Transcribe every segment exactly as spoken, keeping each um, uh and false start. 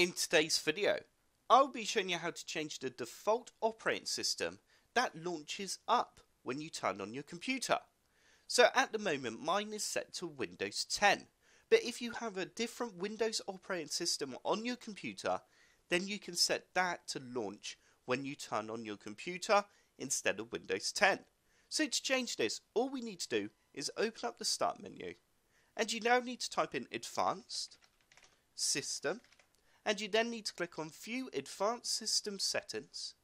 In today's video, I'll be showing you how to change the default operating system that launches up when you turn on your computer. So at the moment mine is set to Windows ten, but if you have a different Windows operating system on your computer, then you can set that to launch when you turn on your computer instead of Windows ten. So to change this, all we need to do is open up the Start menu, and you now need to type in Advanced, System, and you then need to click on View Advanced System Settings.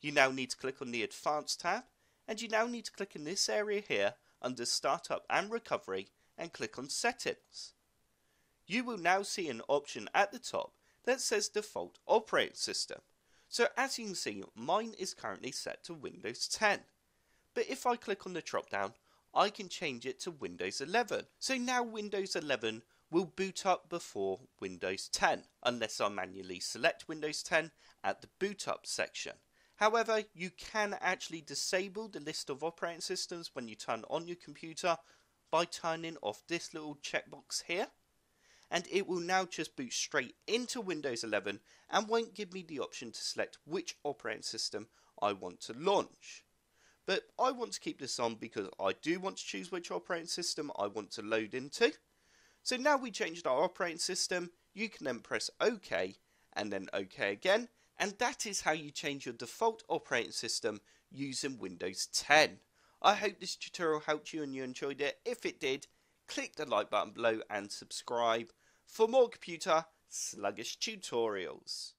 You now need to click on the Advanced tab, and you now need to click in this area here under Startup and Recovery and click on Settings. You will now see an option at the top that says Default Operating System. So as you can see, mine is currently set to Windows ten. But if I click on the drop down, I can change it to Windows eleven. So now Windows eleven will boot up before Windows ten, unless I manually select Windows ten at the boot up section. However, you can actually disable the list of operating systems when you turn on your computer by turning off this little checkbox here, and it will now just boot straight into Windows eleven and won't give me the option to select which operating system I want to launch. But I want to keep this on because I do want to choose which operating system I want to load into. So now we changed our operating system, you can then press OK and then OK again, and that is how you change your default operating system using Windows ten. I hope this tutorial helped you and you enjoyed it. If it did, click the like button below and subscribe for more computer sluggish tutorials.